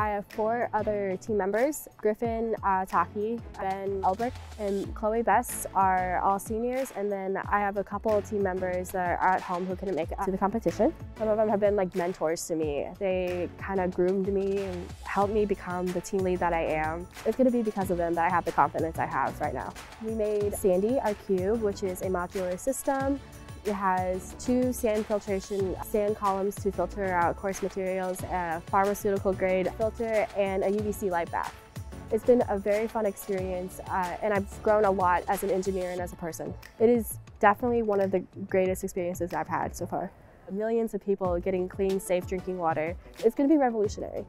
I have 4 other team members. Griffin Taki, Ben Elbrick, and Chloe Best are all seniors, and then I have a couple of team members that are at home who couldn't make it to the competition. Some of them have been like mentors to me. They kind of groomed me and helped me become the team lead that I am. It's going to be because of them that I have the confidence I have right now. We made Sandy, our cube, which is a modular system. It has 2 sand columns to filter out coarse materials, a pharmaceutical grade filter, and a UVC light bath. It's been a very fun experience, and I've grown a lot as an engineer and as a person. It is definitely one of the greatest experiences I've had so far. Millions of people getting clean, safe drinking water. It's going to be revolutionary.